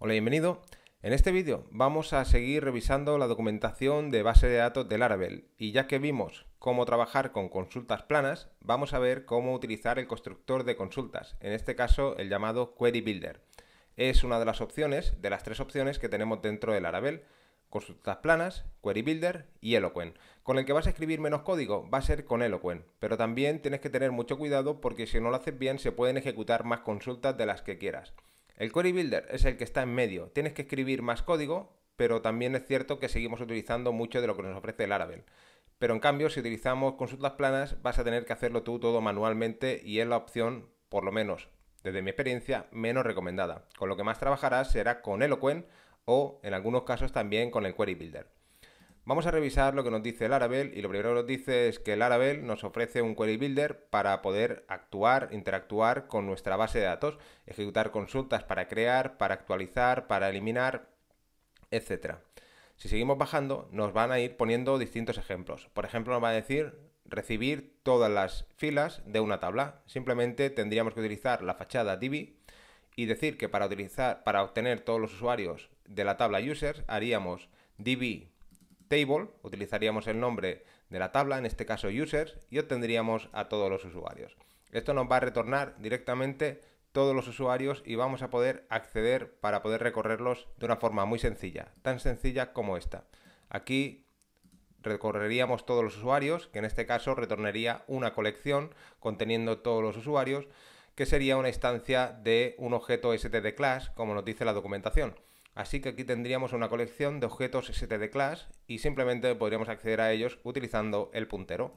Hola, bienvenido. En este vídeo vamos a seguir revisando la documentación de base de datos de Laravel y ya que vimos cómo trabajar con consultas planas, vamos a ver cómo utilizar el constructor de consultas, en este caso el llamado Query Builder. Es una de las opciones, de las tres opciones que tenemos dentro de Laravel: consultas planas, Query Builder y Eloquent. Con el que vas a escribir menos código va a ser con Eloquent, pero también tienes que tener mucho cuidado porque si no lo haces bien se pueden ejecutar más consultas de las que quieras. El Query Builder es el que está en medio. Tienes que escribir más código, pero también es cierto que seguimos utilizando mucho de lo que nos ofrece Laravel. Pero en cambio, si utilizamos consultas planas, vas a tener que hacerlo tú todo manualmente y es la opción, por lo menos desde mi experiencia, menos recomendada. Con lo que más trabajarás será con Eloquent o, en algunos casos, también con el Query Builder. Vamos a revisar lo que nos dice Laravel y lo primero que nos dice es que Laravel nos ofrece un Query Builder para poder interactuar con nuestra base de datos, ejecutar consultas para crear, para actualizar, para eliminar, etc. Si seguimos bajando nos van a ir poniendo distintos ejemplos. Por ejemplo, nos va a decir recibir todas las filas de una tabla. Simplemente tendríamos que utilizar la fachada DB y decir que para obtener todos los usuarios de la tabla users haríamos DB Table, utilizaríamos el nombre de la tabla, en este caso users, y obtendríamos a todos los usuarios. Esto nos va a retornar directamente todos los usuarios y vamos a poder acceder para poder recorrerlos de una forma muy sencilla, tan sencilla como esta. Aquí recorreríamos todos los usuarios, que en este caso retornaría una colección conteniendo todos los usuarios, que sería una instancia de un objeto STD Class, como nos dice la documentación. Así que aquí tendríamos una colección de objetos STD Class y simplemente podríamos acceder a ellos utilizando el puntero.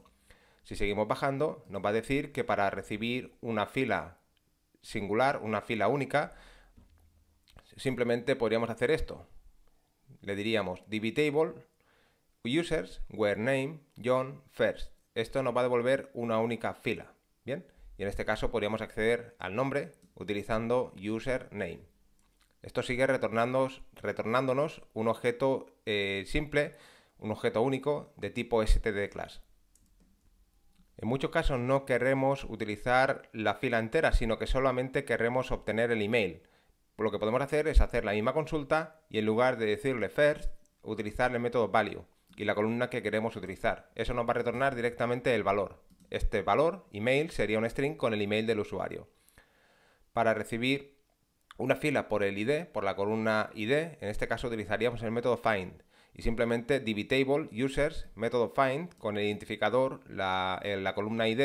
Si seguimos bajando, nos va a decir que para recibir una fila singular, una fila única, simplemente podríamos hacer esto. Le diríamos DBTable, users, where name, John, first. Esto nos va a devolver una única fila. Bien, y en este caso podríamos acceder al nombre utilizando username. Esto sigue retornándonos un objeto simple, un objeto único de tipo STD Class. En muchos casos no queremos utilizar la fila entera, sino que solamente queremos obtener el email. Lo que podemos hacer es hacer la misma consulta y en lugar de decirle first, utilizar el método value y la columna que queremos utilizar. Eso nos va a retornar directamente el valor. Este valor, email, sería un string con el email del usuario. Para recibir una fila por el ID, por la columna ID, en este caso utilizaríamos el método find y simplemente DBTable, users, método find con el identificador, la columna ID,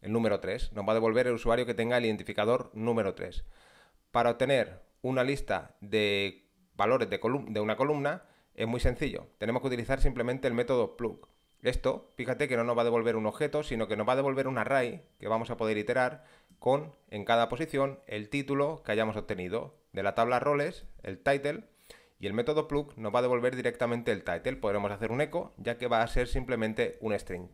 el número 3. Nos va a devolver el usuario que tenga el identificador número 3. Para obtener una lista de valores de una columna es muy sencillo. Tenemos que utilizar simplemente el método plug. Esto, fíjate que no nos va a devolver un objeto, sino que nos va a devolver un array que vamos a poder iterar con, en cada posición, el título que hayamos obtenido. De la tabla roles, el title, y el método plug nos va a devolver directamente el title. Podremos hacer un echo, ya que va a ser simplemente un string.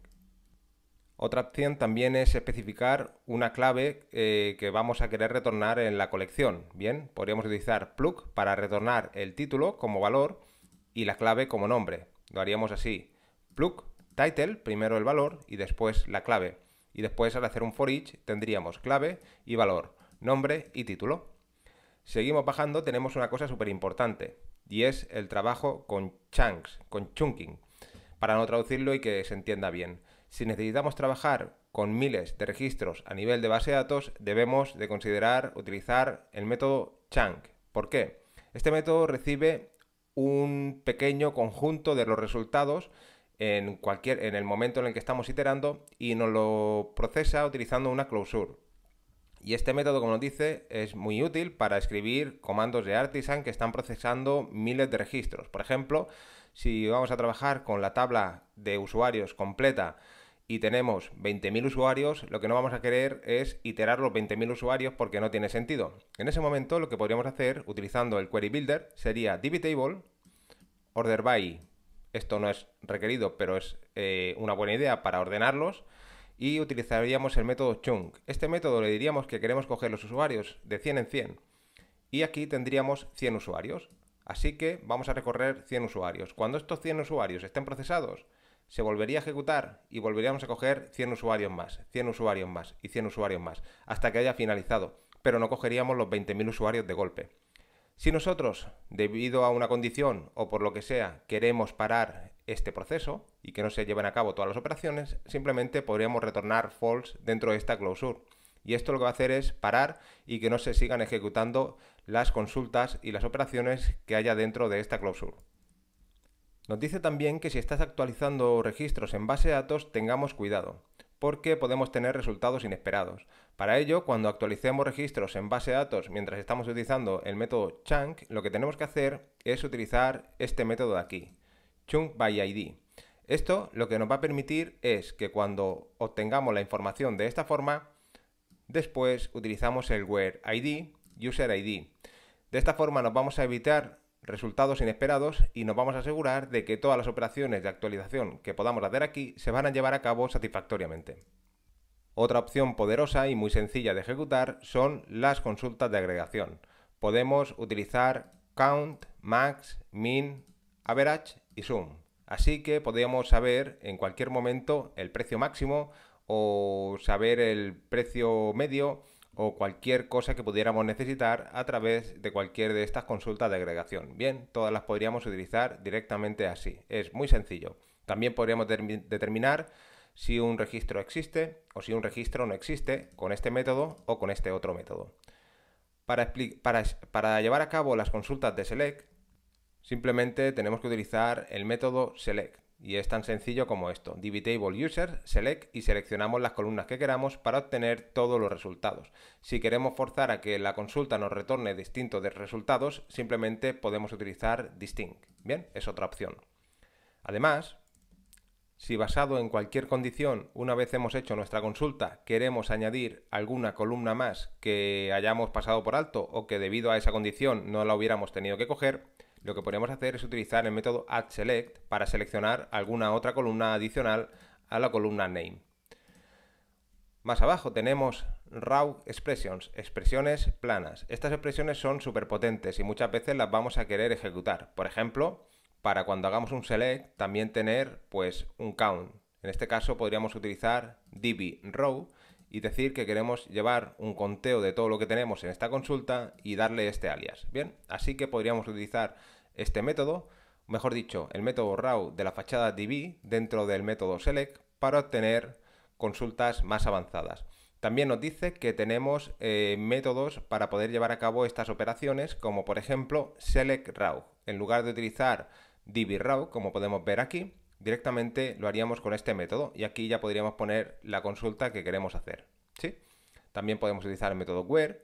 Otra opción también es especificar una clave que vamos a querer retornar en la colección. Bien, podríamos utilizar plug para retornar el título como valor y la clave como nombre. Lo haríamos así, plug title, primero el valor y después la clave. Y después al hacer un for each tendríamos clave y valor, nombre y título. Seguimos bajando, tenemos una cosa súper importante y es el trabajo con chunks, con chunking, para no traducirlo y que se entienda bien. Si necesitamos trabajar con miles de registros a nivel de base de datos, debemos de considerar utilizar el método chunk. ¿Por qué? Este método recibe un pequeño conjunto de los resultados en el momento en el que estamos iterando y nos lo procesa utilizando una closure. Y este método, como nos dice, es muy útil para escribir comandos de Artisan que están procesando miles de registros. Por ejemplo, si vamos a trabajar con la tabla de usuarios completa y tenemos 20.000 usuarios, lo que no vamos a querer es iterar los 20.000 usuarios porque no tiene sentido. En ese momento lo que podríamos hacer utilizando el Query Builder sería DBTable, order by. Esto no es requerido, pero es una buena idea para ordenarlos y utilizaríamos el método chunk. Este método le diríamos que queremos coger los usuarios de 100 en 100 y aquí tendríamos 100 usuarios. Así que vamos a recorrer 100 usuarios. Cuando estos 100 usuarios estén procesados, se volvería a ejecutar y volveríamos a coger 100 usuarios más, 100 usuarios más y 100 usuarios más hasta que haya finalizado, pero no cogeríamos los 20.000 usuarios de golpe. Si nosotros, debido a una condición o por lo que sea, queremos parar este proceso y que no se lleven a cabo todas las operaciones, simplemente podríamos retornar false dentro de esta clausura. Y esto lo que va a hacer es parar y que no se sigan ejecutando las consultas y las operaciones que haya dentro de esta clausura. Nos dice también que si estás actualizando registros en base de datos tengamos cuidado, porque podemos tener resultados inesperados. Para ello, cuando actualicemos registros en base de datos mientras estamos utilizando el método chunk, lo que tenemos que hacer es utilizar este método de aquí, ChunkById. Esto lo que nos va a permitir es que cuando obtengamos la información de esta forma, después utilizamos el WhereId, UserId. De esta forma nos vamos a evitar resultados inesperados y nos vamos a asegurar de que todas las operaciones de actualización que podamos hacer aquí se van a llevar a cabo satisfactoriamente. Otra opción poderosa y muy sencilla de ejecutar son las consultas de agregación. Podemos utilizar count, max, min, average y sum. Así que podríamos saber en cualquier momento el precio máximo o saber el precio medio o cualquier cosa que pudiéramos necesitar a través de cualquier de estas consultas de agregación. Bien, todas las podríamos utilizar directamente así. Es muy sencillo. También podríamos determinar si un registro existe o si un registro no existe con este método o con este otro método. Para llevar a cabo las consultas de select, simplemente tenemos que utilizar el método select. Y es tan sencillo como esto, DBTableUser, select y seleccionamos las columnas que queramos para obtener todos los resultados. Si queremos forzar a que la consulta nos retorne distintos resultados, simplemente podemos utilizar distinct. Bien, es otra opción. Además, si basado en cualquier condición, una vez hemos hecho nuestra consulta, queremos añadir alguna columna más que hayamos pasado por alto o que debido a esa condición no la hubiéramos tenido que coger, lo que podemos hacer es utilizar el método addSelect para seleccionar alguna otra columna adicional a la columna name. Más abajo tenemos RawExpressions, expresiones planas. Estas expresiones son súper potentes y muchas veces las vamos a querer ejecutar. Por ejemplo, para cuando hagamos un select también tener pues un count. En este caso podríamos utilizar DB row y decir que queremos llevar un conteo de todo lo que tenemos en esta consulta y darle este alias. Bien, así que podríamos utilizar este método, mejor dicho, el método raw de la fachada DB dentro del método select para obtener consultas más avanzadas. También nos dice que tenemos métodos para poder llevar a cabo estas operaciones, como por ejemplo select raw. En lugar de utilizar DB raw, como podemos ver aquí, directamente lo haríamos con este método y aquí ya podríamos poner la consulta que queremos hacer, ¿sí? También podemos utilizar el método where,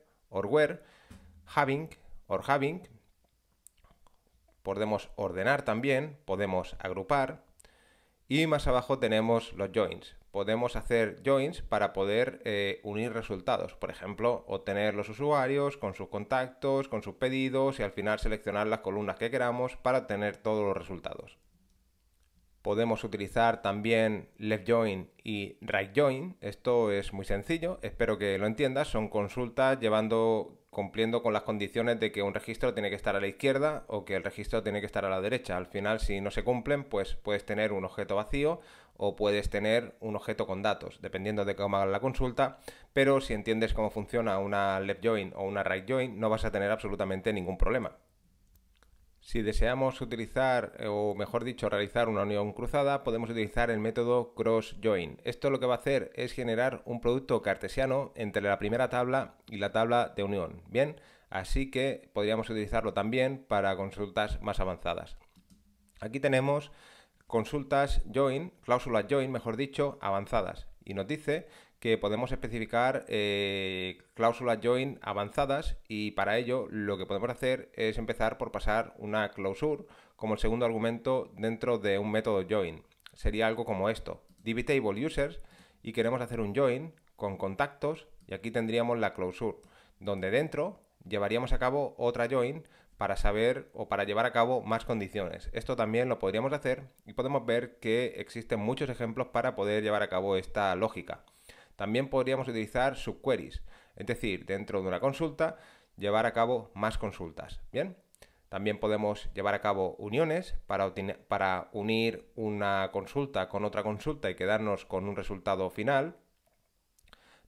having, or having. Podemos ordenar también, podemos agrupar y más abajo tenemos los joins. Podemos hacer joins para poder unir resultados, por ejemplo, obtener los usuarios con sus contactos, con sus pedidos y al final seleccionar las columnas que queramos para obtener todos los resultados. Podemos utilizar también left join y right join. Esto es muy sencillo, espero que lo entiendas. Son consultas cumpliendo con las condiciones de que un registro tiene que estar a la izquierda o que el registro tiene que estar a la derecha. Al final, si no se cumplen, pues puedes tener un objeto vacío o puedes tener un objeto con datos, dependiendo de cómo hagas la consulta. Pero si entiendes cómo funciona una left join o una right join, no vas a tener absolutamente ningún problema. Si deseamos utilizar, o mejor dicho, realizar una unión cruzada, podemos utilizar el método cross-join. Esto lo que va a hacer es generar un producto cartesiano entre la primera tabla y la tabla de unión. Bien, así que podríamos utilizarlo también para consultas más avanzadas. Aquí tenemos consultas join, cláusulas join, mejor dicho, avanzadas. Y nos dice que podemos especificar cláusulas join avanzadas y para ello lo que podemos hacer es empezar por pasar una clausura como el segundo argumento dentro de un método join. Sería algo como esto, DBTableUsers y queremos hacer un join con contactos y aquí tendríamos la clausura donde dentro llevaríamos a cabo otra join para saber o para llevar a cabo más condiciones. Esto también lo podríamos hacer y podemos ver que existen muchos ejemplos para poder llevar a cabo esta lógica. También podríamos utilizar subqueries, es decir, dentro de una consulta, llevar a cabo más consultas. Bien, también podemos llevar a cabo uniones para unir una consulta con otra consulta y quedarnos con un resultado final.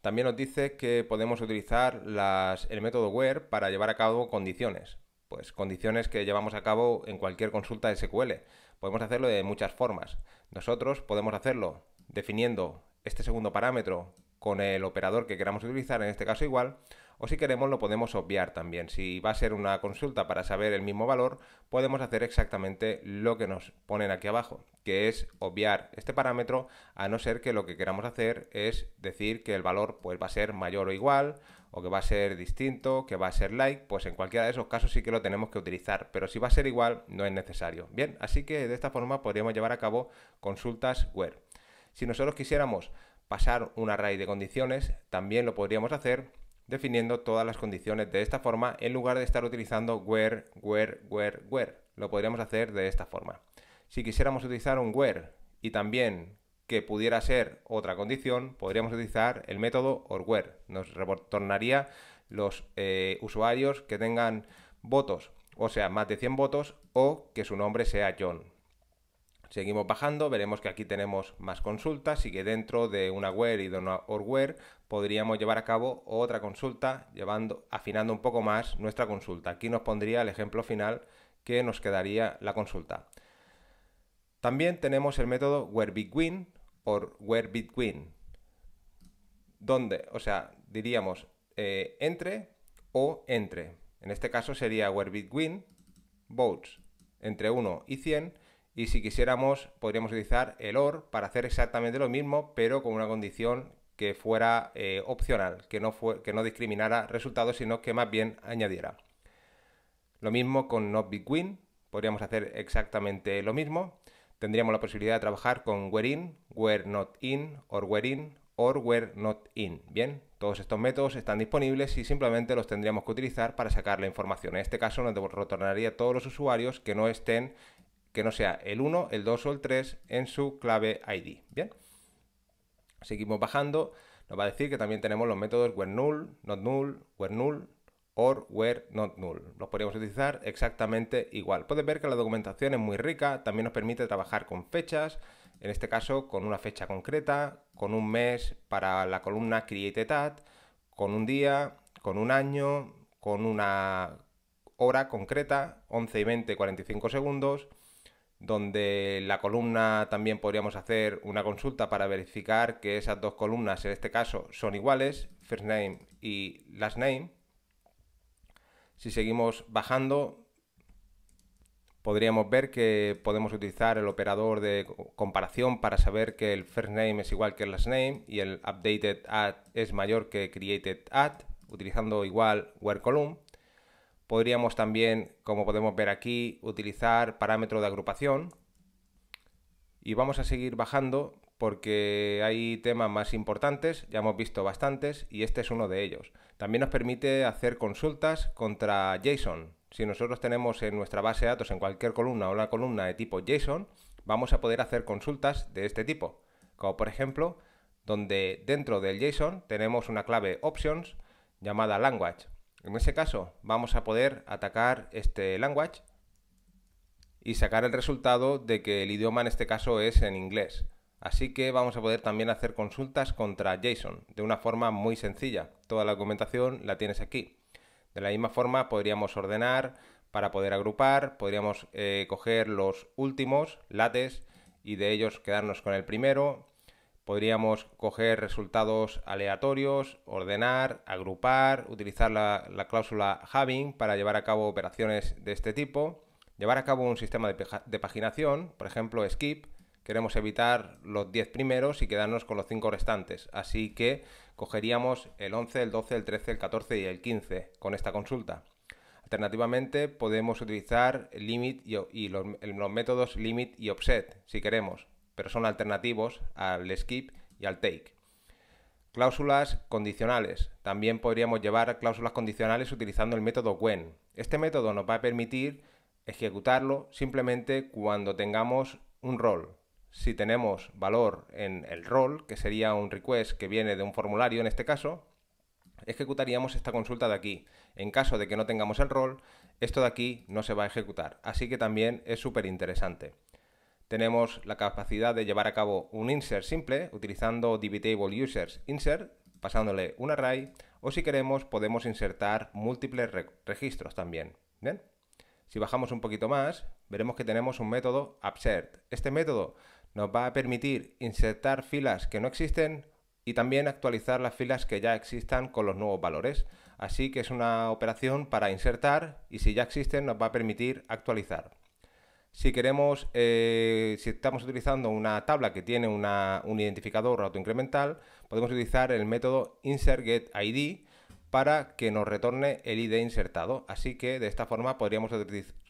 También nos dice que podemos utilizar el método where para llevar a cabo condiciones. pues, condiciones que llevamos a cabo en cualquier consulta de SQL. Podemos hacerlo de muchas formas. Nosotros podemos hacerlo definiendo este segundo parámetro con el operador que queramos utilizar, en este caso igual, o si queremos lo podemos obviar también. Si va a ser una consulta para saber el mismo valor, podemos hacer exactamente lo que nos ponen aquí abajo, que es obviar este parámetro, a no ser que lo que queramos hacer es decir que el valor pues, va a ser mayor o igual, o que va a ser distinto, que va a ser like, pues en cualquiera de esos casos sí que lo tenemos que utilizar, pero si va a ser igual no es necesario. Bien, así que de esta forma podríamos llevar a cabo consultas where. Si nosotros quisiéramos pasar un array de condiciones, también lo podríamos hacer definiendo todas las condiciones de esta forma en lugar de estar utilizando where. Lo podríamos hacer de esta forma. Si quisiéramos utilizar un where y también que pudiera ser otra condición, podríamos utilizar el método or where. Nos retornaría los usuarios que tengan votos, o sea, más de 100 votos, o que su nombre sea John. Seguimos bajando, veremos que aquí tenemos más consultas y que dentro de una where y de una or where podríamos llevar a cabo otra consulta afinando un poco más nuestra consulta. Aquí nos pondría el ejemplo final que nos quedaría la consulta. También tenemos el método whereBetween or whereBetween, donde, o sea, diríamos entre o entre. En este caso sería whereBetween votes entre 1 y 100. Y si quisiéramos, podríamos utilizar el OR para hacer exactamente lo mismo, pero con una condición que fuera opcional, que no discriminara resultados, sino que más bien añadiera. Lo mismo con not between, podríamos hacer exactamente lo mismo. Tendríamos la posibilidad de trabajar con where in, where not in, or where in, or where not in. Bien, todos estos métodos están disponibles y simplemente los tendríamos que utilizar para sacar la información. En este caso nos retornaría todos los usuarios que no estén, que no sea el 1, el 2 o el 3 en su clave ID. Bien, seguimos bajando, nos va a decir que también tenemos los métodos where null, not null, where null, or where not null. Los podríamos utilizar exactamente igual. Puedes ver que la documentación es muy rica, también nos permite trabajar con fechas, en este caso con una fecha concreta, con un mes para la columna created at, con un día, con un año, con una hora concreta, 11:20, 45 segundos, donde la columna también podríamos hacer una consulta para verificar que esas dos columnas en este caso son iguales, first name y last name. Si seguimos bajando podríamos ver que podemos utilizar el operador de comparación para saber que el first name es igual que el last name y el updated at es mayor que created at, utilizando igual where column. Podríamos también, como podemos ver aquí, utilizar parámetro de agrupación. Y vamos a seguir bajando porque hay temas más importantes, ya hemos visto bastantes y este es uno de ellos. También nos permite hacer consultas contra JSON. Si nosotros tenemos en nuestra base de datos en cualquier columna una columna de tipo JSON, vamos a poder hacer consultas de este tipo. Como por ejemplo, donde dentro del JSON tenemos una clave options llamada language. En ese caso vamos a poder atacar este language y sacar el resultado de que el idioma en este caso es en inglés. Así que vamos a poder también hacer consultas contra JSON de una forma muy sencilla. Toda la documentación la tienes aquí. De la misma forma podríamos ordenar para poder agrupar, podríamos coger los últimos, lates, y de ellos quedarnos con el primero. Podríamos coger resultados aleatorios, ordenar, agrupar, utilizar la cláusula having para llevar a cabo operaciones de este tipo, llevar a cabo un sistema de paginación, por ejemplo skip, queremos evitar los 10 primeros y quedarnos con los 5 restantes, así que cogeríamos el 11, el 12, el 13, el 14 y el 15 con esta consulta. Alternativamente podemos utilizar limit y los métodos limit y offset si queremos, pero son alternativos al skip y al take. Cláusulas condicionales. También podríamos llevar cláusulas condicionales utilizando el método when. Este método nos va a permitir ejecutarlo simplemente cuando tengamos un rol. Si tenemos valor en el rol, que sería un request que viene de un formulario en este caso, ejecutaríamos esta consulta de aquí. En caso de que no tengamos el rol, esto de aquí no se va a ejecutar. Así que también es súper interesante. Tenemos la capacidad de llevar a cabo un insert simple utilizando DBTable users insert, pasándole un array, o si queremos podemos insertar múltiples registros también. ¿Bien? Si bajamos un poquito más, veremos que tenemos un método absert. Este método nos va a permitir insertar filas que no existen y también actualizar las filas que ya existan con los nuevos valores. Así que es una operación para insertar y si ya existen nos va a permitir actualizar. Si queremos, si estamos utilizando una tabla que tiene un identificador autoincremental, podemos utilizar el método insertGetId para que nos retorne el ID insertado. Así que de esta forma podríamos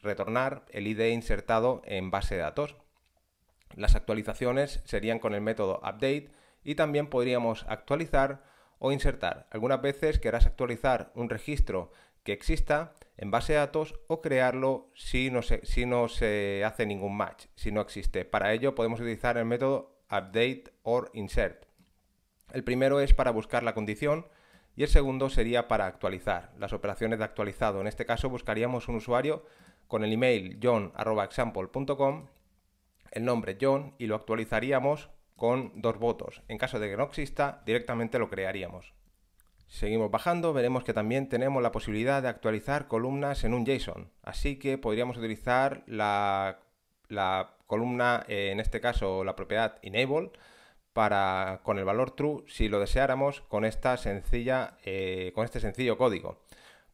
retornar el ID insertado en base de datos. Las actualizaciones serían con el método update y también podríamos actualizar o insertar. Algunas veces querrás actualizar un registro que exista en base de datos o crearlo si no se hace ningún match, si no existe. Para ello podemos utilizar el método update or insert. El primero es para buscar la condición y el segundo sería para actualizar. Las operaciones de actualizado, en este caso buscaríamos un usuario con el email john@example.com, el nombre John, y lo actualizaríamos con 2 votos. En caso de que no exista, directamente lo crearíamos. Seguimos bajando, veremos que también tenemos la posibilidad de actualizar columnas en un JSON. Así que podríamos utilizar la columna, en este caso la propiedad enable, con el valor true si lo deseáramos con este sencillo código.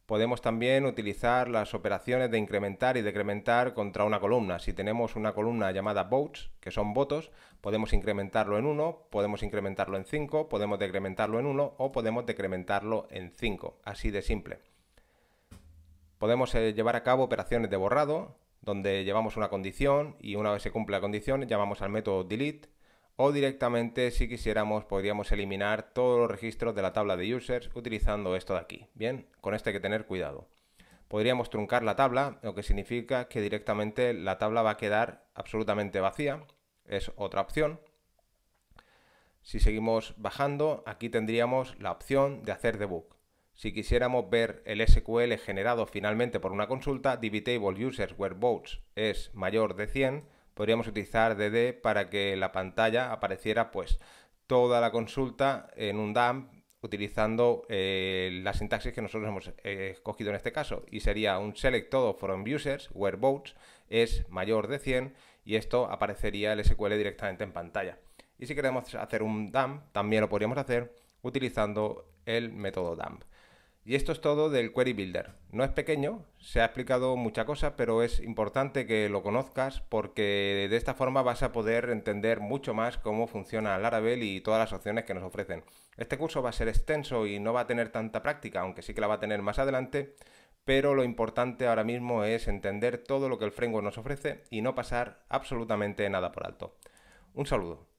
Podemos también utilizar las operaciones de incrementar y decrementar contra una columna. Si tenemos una columna llamada votes, que son votos, podemos incrementarlo en 1, podemos incrementarlo en 5, podemos decrementarlo en 1 o podemos decrementarlo en 5. Así de simple. Podemos llevar a cabo operaciones de borrado, donde llevamos una condición y una vez se cumple la condición llamamos al método delete. O directamente, si quisiéramos, podríamos eliminar todos los registros de la tabla de users utilizando esto de aquí. Bien, con esto hay que tener cuidado. Podríamos truncar la tabla, lo que significa que directamente la tabla va a quedar absolutamente vacía. Es otra opción. Si seguimos bajando, aquí tendríamos la opción de hacer debug. Si quisiéramos ver el SQL generado finalmente por una consulta, DBTable users where votes es mayor de 100, podríamos utilizar DD para que la pantalla apareciera pues toda la consulta en un dump utilizando la sintaxis que nosotros hemos escogido en este caso, y sería un select todo from users where votes es mayor de 100 y esto aparecería el SQL directamente en pantalla. Y si queremos hacer un dump también lo podríamos hacer utilizando el método dump. Y esto es todo del Query Builder. No es pequeño, se ha explicado mucha cosa, pero es importante que lo conozcas porque de esta forma vas a poder entender mucho más cómo funciona Laravel y todas las opciones que nos ofrecen. Este curso va a ser extenso y no va a tener tanta práctica, aunque sí que la va a tener más adelante, pero lo importante ahora mismo es entender todo lo que el framework nos ofrece y no pasar absolutamente nada por alto. Un saludo.